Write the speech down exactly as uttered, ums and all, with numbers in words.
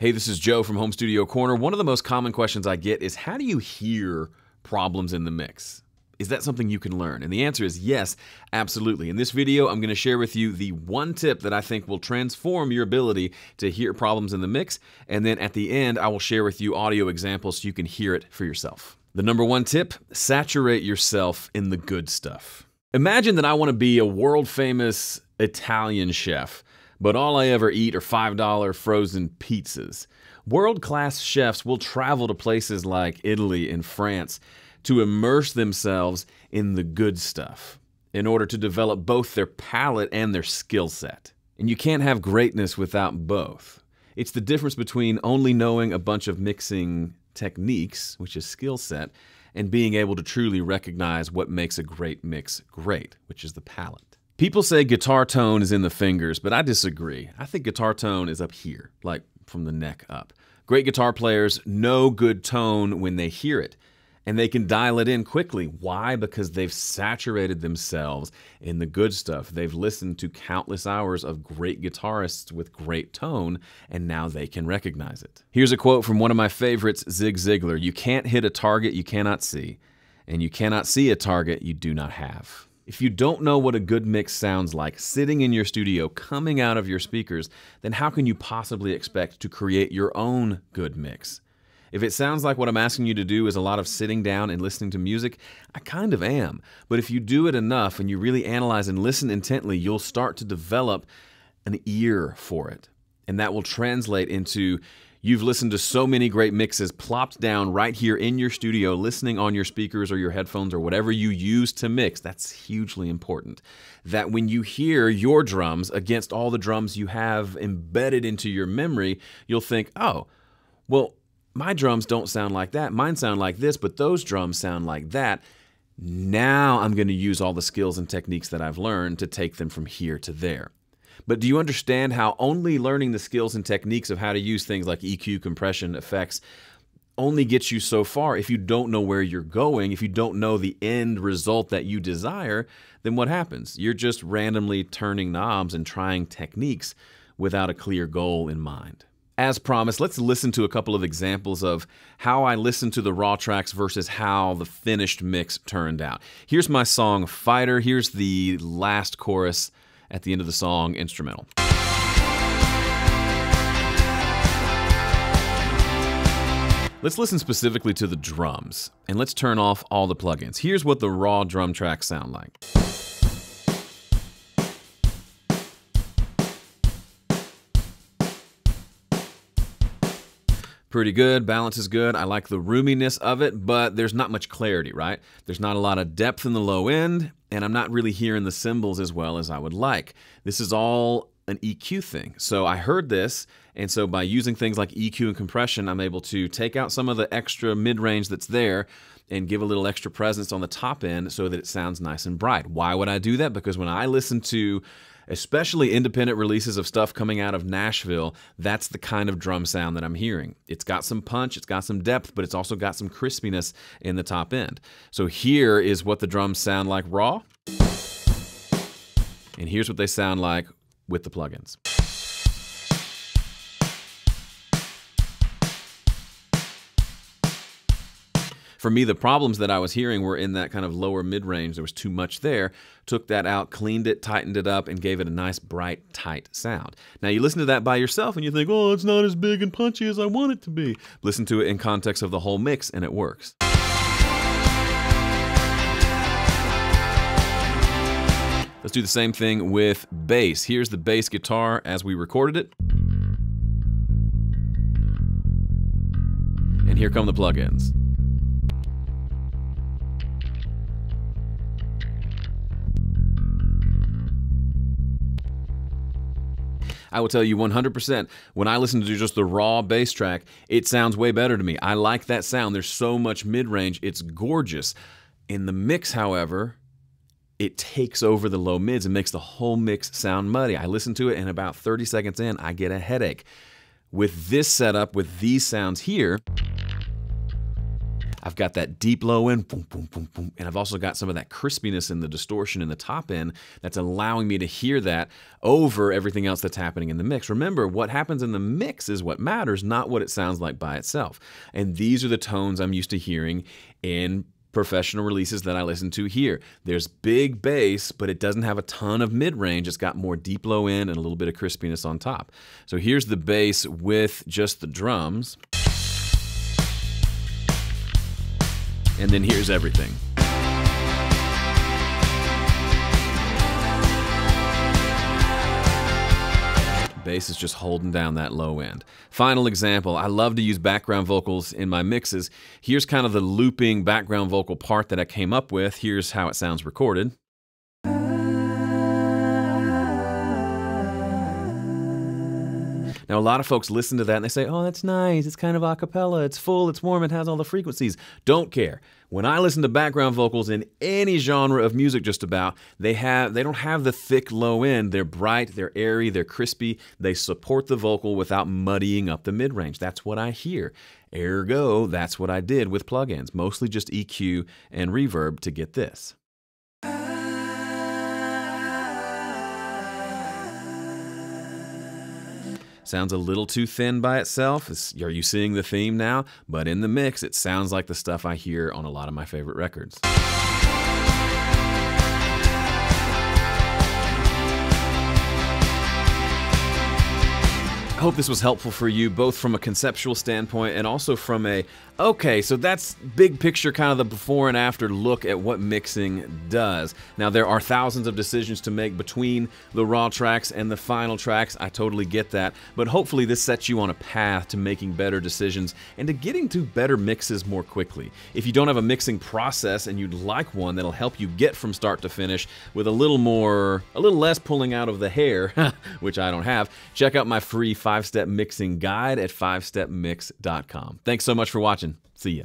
Hey, this is Joe from Home Studio Corner. One of the most common questions I get is, how do you hear problems in the mix? Is that something you can learn? And the answer is yes, absolutely. In this video, I'm going to share with you the one tip that I think will transform your ability to hear problems in the mix. And then at the end, I will share with you audio examples so you can hear it for yourself. The number one tip, saturate yourself in the good stuff. Imagine that I want to be a world-famous Italian chef, but all I ever eat are five dollar frozen pizzas. World-class chefs will travel to places like Italy and France to immerse themselves in the good stuff in order to develop both their palate and their skill set. And you can't have greatness without both. It's the difference between only knowing a bunch of mixing techniques, which is skill set, and being able to truly recognize what makes a great mix great, which is the palate. People say guitar tone is in the fingers, but I disagree. I think guitar tone is up here, like from the neck up. Great guitar players know good tone when they hear it, and they can dial it in quickly. Why? Because they've saturated themselves in the good stuff. They've listened to countless hours of great guitarists with great tone, and now they can recognize it. Here's a quote from one of my favorites, Zig Ziglar. You can't hit a target you cannot see, and you cannot see a target you do not have. If you don't know what a good mix sounds like sitting in your studio, coming out of your speakers, then how can you possibly expect to create your own good mix? If it sounds like what I'm asking you to do is a lot of sitting down and listening to music, I kind of am. But if you do it enough and you really analyze and listen intently, you'll start to develop an ear for it. And that will translate into, you've listened to so many great mixes plopped down right here in your studio, listening on your speakers or your headphones or whatever you use to mix. That's hugely important. That when you hear your drums against all the drums you have embedded into your memory, you'll think, oh, well, my drums don't sound like that. Mine sound like this, but those drums sound like that. Now I'm going to use all the skills and techniques that I've learned to take them from here to there. But do you understand how only learning the skills and techniques of how to use things like E Q, compression, effects, only gets you so far? If you don't know where you're going, if you don't know the end result that you desire, then what happens? You're just randomly turning knobs and trying techniques without a clear goal in mind. As promised, let's listen to a couple of examples of how I listened to the raw tracks versus how the finished mix turned out. Here's my song, Fighter. Here's the last chorus at the end of the song, instrumental. Let's listen specifically to the drums, and let's turn off all the plugins. Here's what the raw drum tracks sound like. Pretty good, balance is good. I like the roominess of it, but there's not much clarity, right? There's not a lot of depth in the low end, and I'm not really hearing the cymbals as well as I would like. This is all an E Q thing. So I heard this, and so by using things like E Q and compression, I'm able to take out some of the extra mid-range that's there and give a little extra presence on the top end so that it sounds nice and bright. Why would I do that? Because when I listen to especially independent releases of stuff coming out of Nashville, that's the kind of drum sound that I'm hearing. It's got some punch, it's got some depth, but it's also got some crispiness in the top end. So here is what the drums sound like raw, and here's what they sound like with the plugins. For me, the problems that I was hearing were in that kind of lower mid-range. There was too much there. Took that out, cleaned it, tightened it up, and gave it a nice, bright, tight sound. Now, you listen to that by yourself, and you think, oh, it's not as big and punchy as I want it to be. Listen to it in context of the whole mix, and it works. Let's do the same thing with bass. Here's the bass guitar as we recorded it. And here come the plugins. I will tell you one hundred percent, when I listen to just the raw bass track, it sounds way better to me. I like that sound. There's so much mid-range. It's gorgeous. In the mix, however, it takes over the low mids and makes the whole mix sound muddy. I listen to it, and about thirty seconds in, I get a headache. With this setup, with these sounds here, I've got that deep low end, boom, boom, boom, boom, and I've also got some of that crispiness and the distortion in the top end that's allowing me to hear that over everything else that's happening in the mix. Remember, what happens in the mix is what matters, not what it sounds like by itself. And these are the tones I'm used to hearing in professional releases that I listen to here. There's big bass, but it doesn't have a ton of mid-range. It's got more deep low end and a little bit of crispiness on top. So here's the bass with just the drums. And then here's everything. Bass is just holding down that low end. Final example, I love to use background vocals in my mixes. Here's kind of the looping background vocal part that I came up with. Here's how it sounds recorded. Now, a lot of folks listen to that and they say, oh, that's nice, it's kind of a cappella, it's full, it's warm, it has all the frequencies. Don't care. When I listen to background vocals in any genre of music just about, they have they don't have the thick low end. They're bright, they're airy, they're crispy. They support the vocal without muddying up the mid-range. That's what I hear. Ergo, that's what I did with plugins, mostly just E Q and reverb to get this. Sounds a little too thin by itself. It's, are you seeing the theme now? But in the mix, it sounds like the stuff I hear on a lot of my favorite records. I hope this was helpful for you, both from a conceptual standpoint and also from a, okay, so that's big picture, kind of the before and after look at what mixing does. Now, there are thousands of decisions to make between the raw tracks and the final tracks. I totally get that, but hopefully this sets you on a path to making better decisions and to getting to better mixes more quickly. If you don't have a mixing process and you'd like one that'll help you get from start to finish with a little more, a little less pulling out of the hair, which I don't have, check out my free five-step mixing guide at five step mix dot com. Thanks so much for watching. See ya.